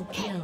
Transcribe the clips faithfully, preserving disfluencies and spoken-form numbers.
Double kill.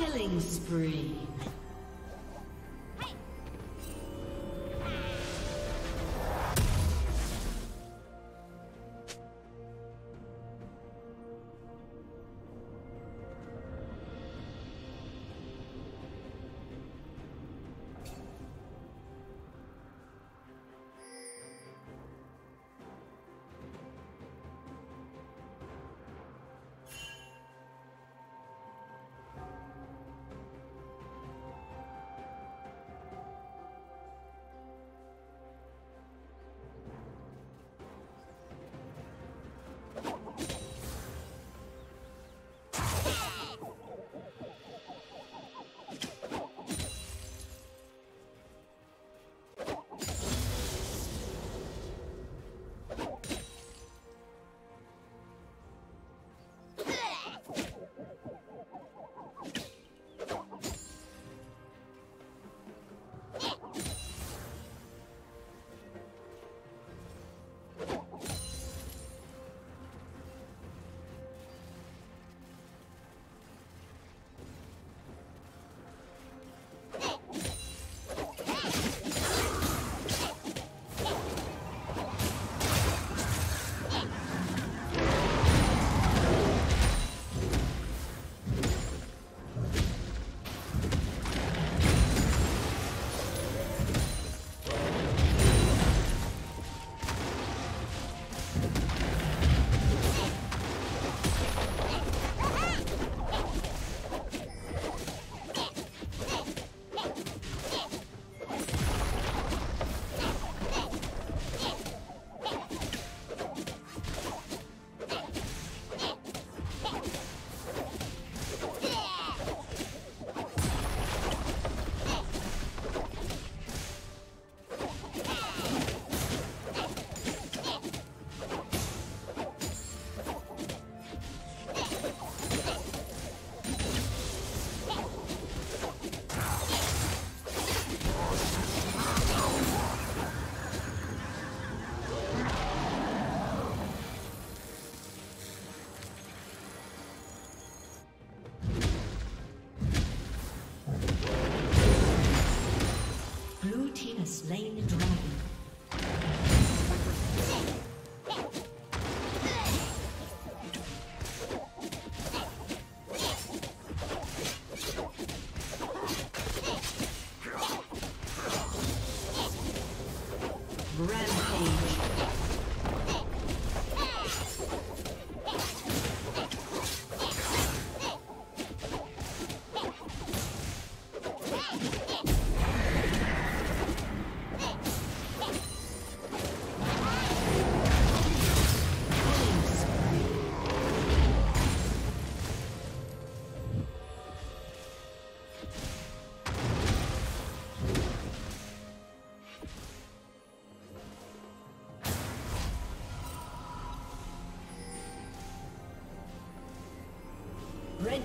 Killing spree. Red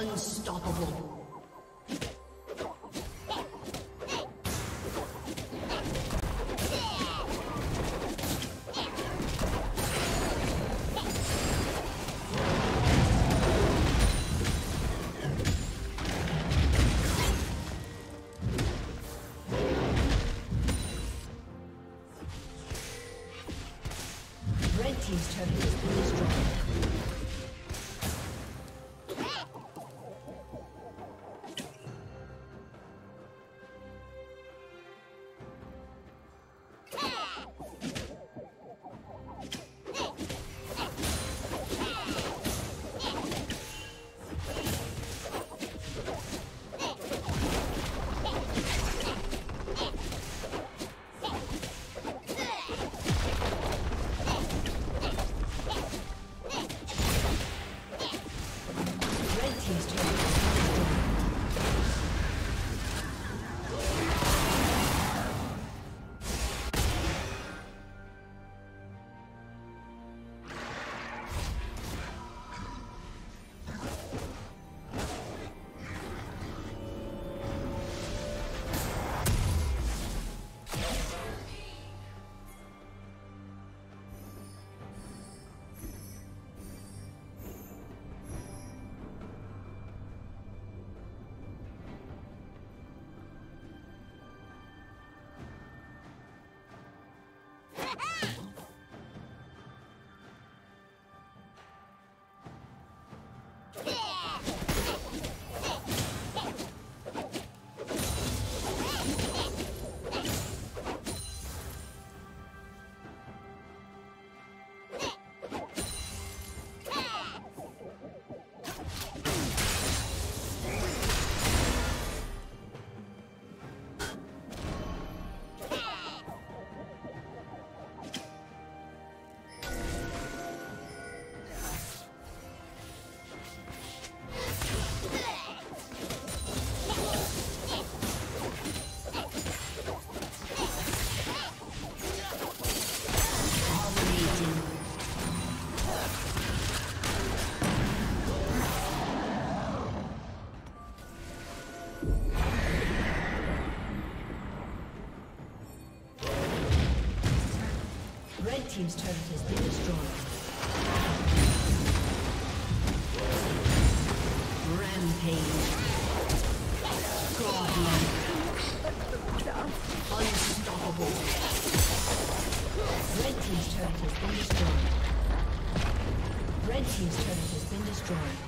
Unstoppable. Red team's turret has been destroyed. turret has been destroyed.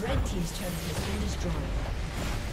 Red team's turret has been destroyed.